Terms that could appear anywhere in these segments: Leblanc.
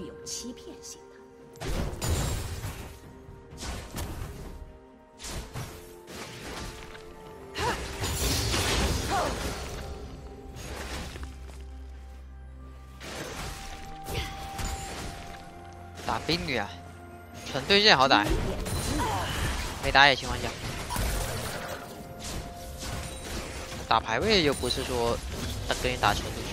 具有欺骗性的。打冰女啊，纯对阵好歹，没打野情况下，打排位又不是说他跟你打纯对阵。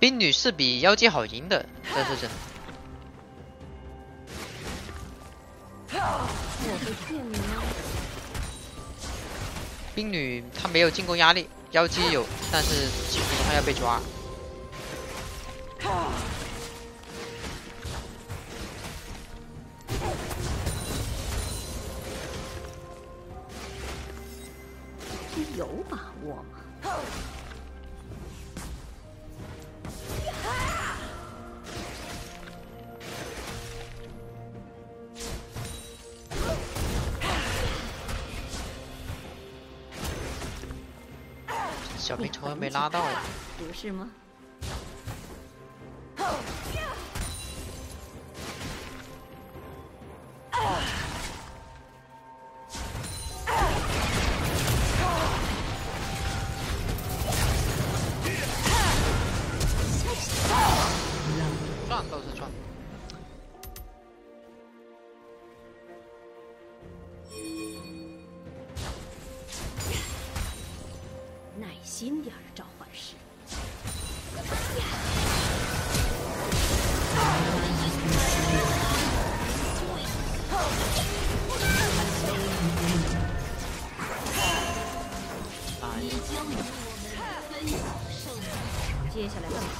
冰女是比妖姬好赢的，这是真的。冰女她没有进攻压力，妖姬有，但是情况下要被抓。你有把握吗？ 小冰球没拉到呀，不是吗？赚都是赚。耐心点儿，召唤师。你将与我们分享胜利。接下来干嘛？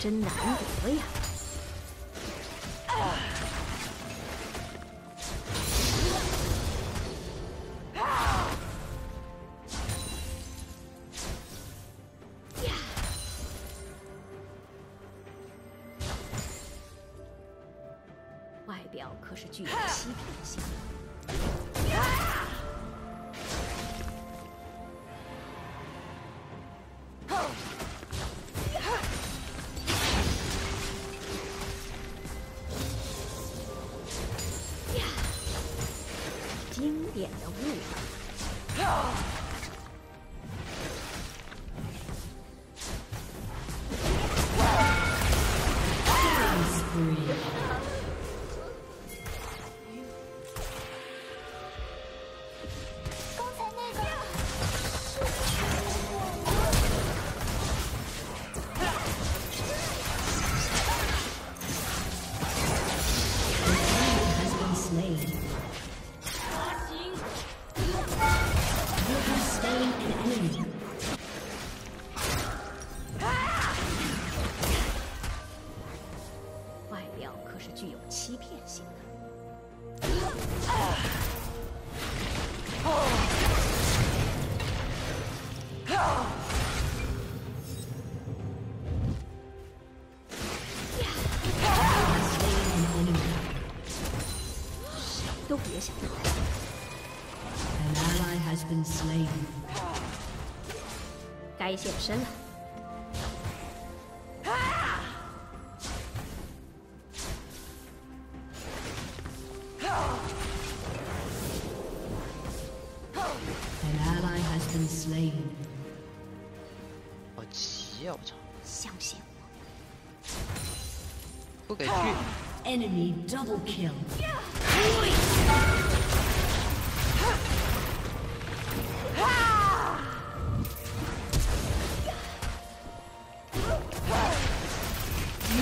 真难得呀！外表可是具有欺骗性。 经典的误会。刚才那个是我。 具有欺骗性的。谁都别想逃！ An ally has been slain. 该现身了。 好急啊！我操！相信我，不给去。Enemy double kill。You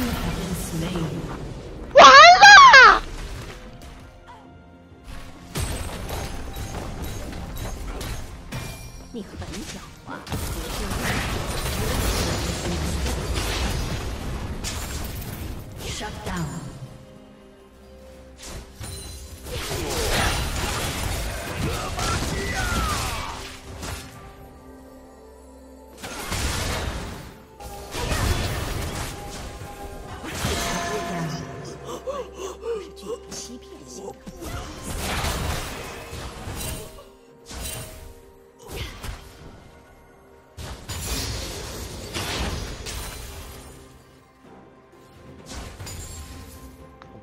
have been slain. 完了！你很狡猾。 Shut down.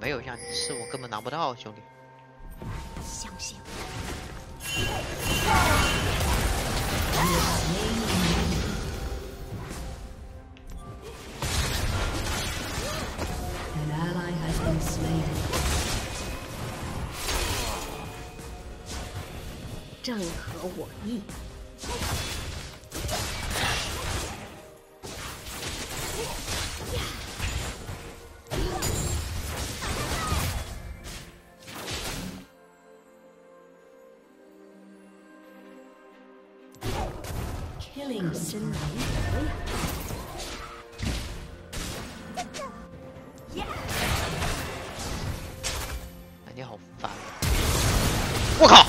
没有一项是我根本拿不到，兄弟。相信我。正合我意。 Killing Syndrome. Yeah. 哎，你好烦！我靠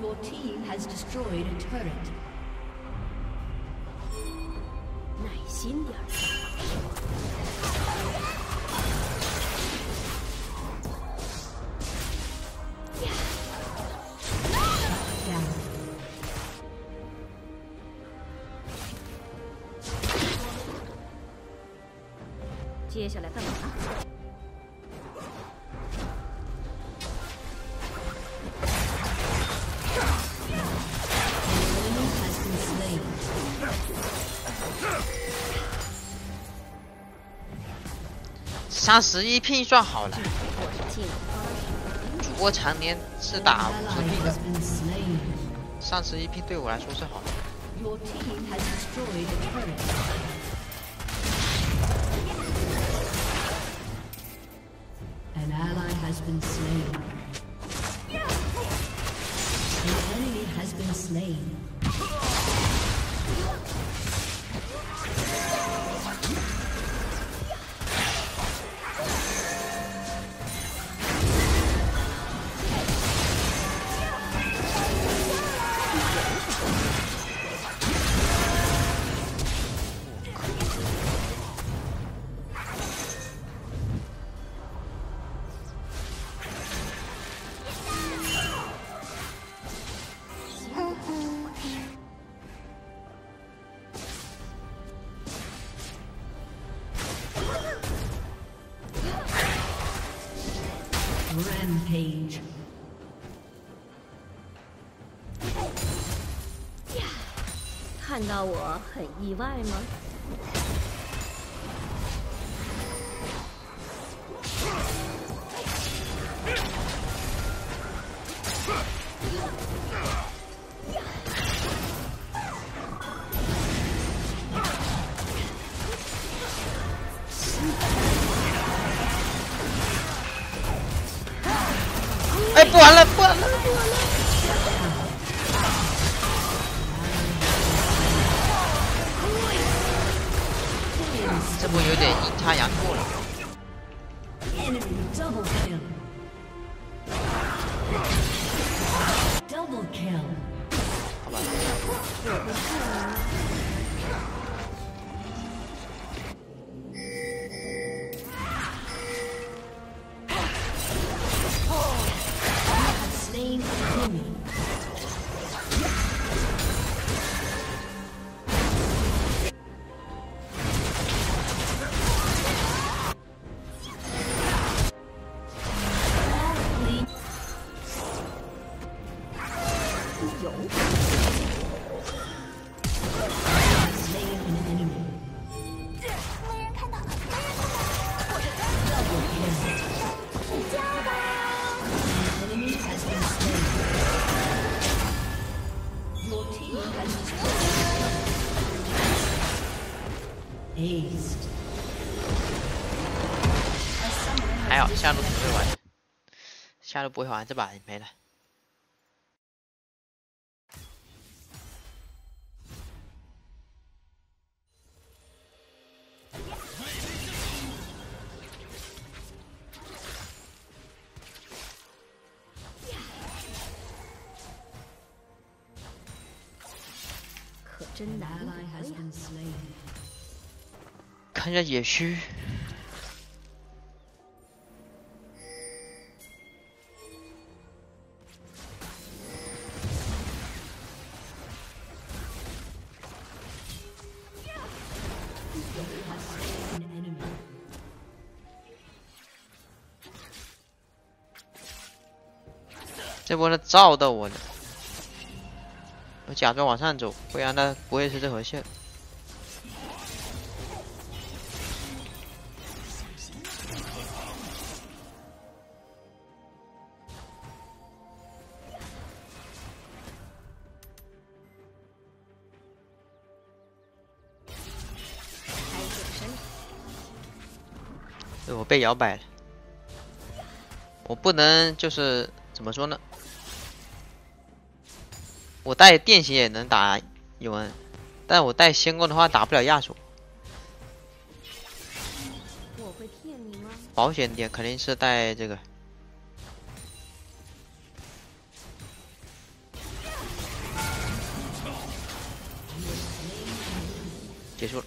！Your team has destroyed a turret. 耐心点儿。 接下来干嘛？31拼算好了。主播常年是打50拼的，31拼对我来说是好的。 An ally has been slain. An enemy has been slain. Rampage. Yeah. 看到我很意外吗？ 不玩了，不玩了，不玩了！这波有点阴差阳错了。好吧。还好下路不会玩，下路不会玩，这把没了。可真难了呀！ 看一下野区，这波他照到我呢。我假装往上走，不然他不会吃这河蟹。 对，我被摇摆了，我不能就是怎么说呢？我带电血也能打永恩，但我带仙宫的话打不了亚索。我会骗你吗？保险点肯定是带这个。结束了。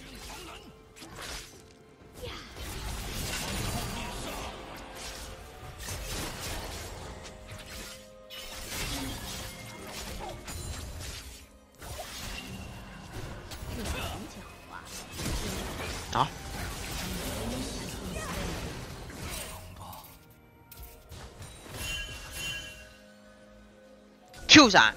啊！Q 闪！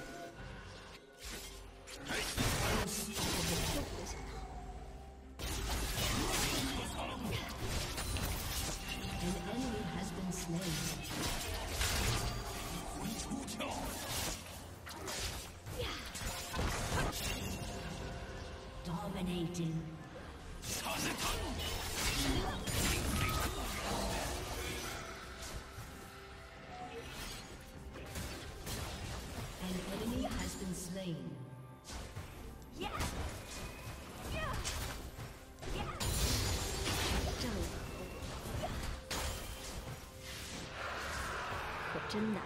真难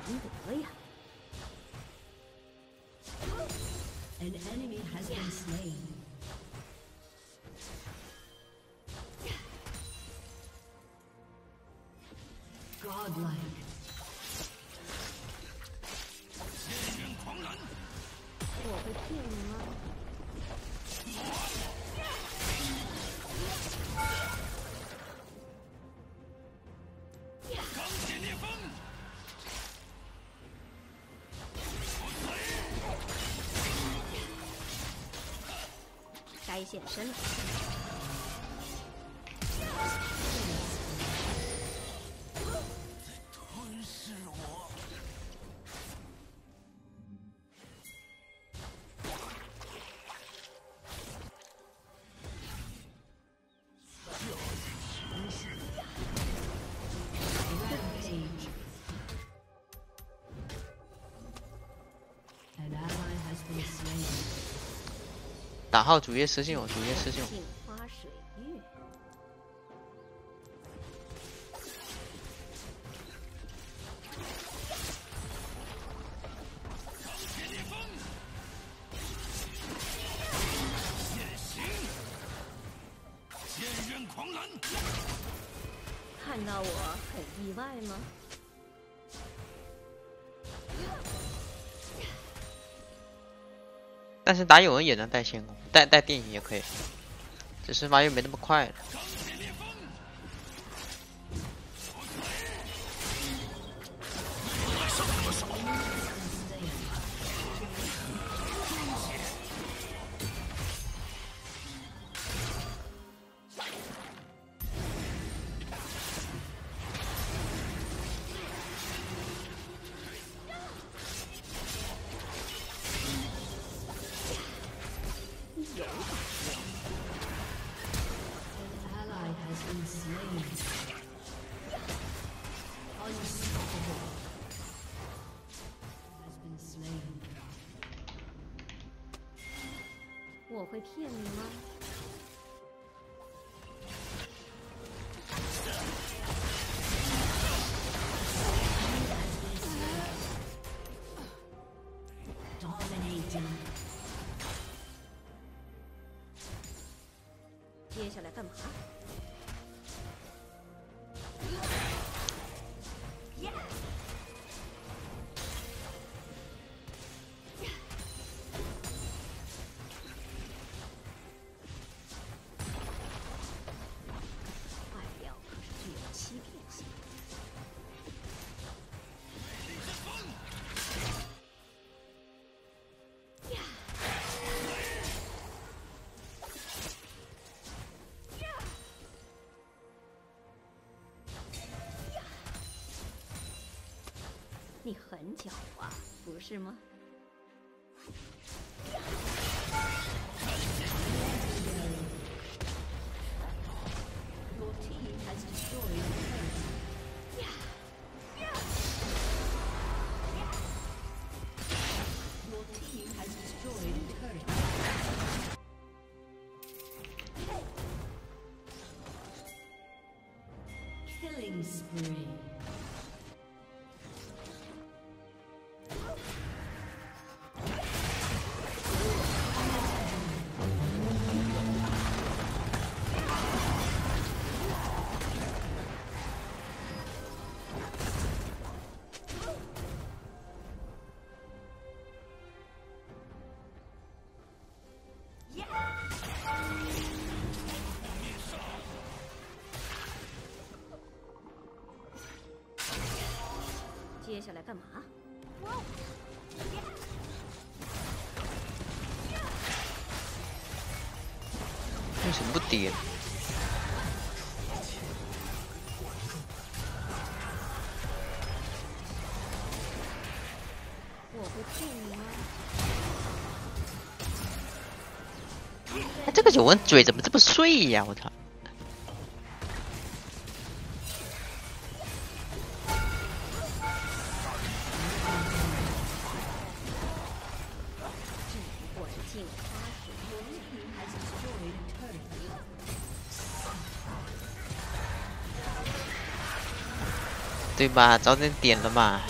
得呀！我会骗你吗？ 该现身了。吞噬我！打号主页私信我，主页私信我。看到我很意外吗？ 但是打永恩也能带仙宫，带电影也可以，只是发育没那么快了。我会骗你吗？接下来干嘛？你很狡猾，不是吗？Killing spree. Deal. 哎，这个九纹嘴怎么这么碎呀、啊？我操！对吧？早点点了嘛。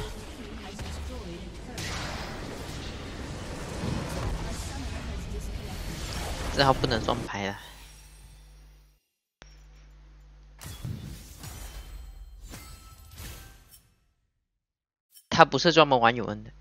这号不能双排了。他不是专门玩永恩的。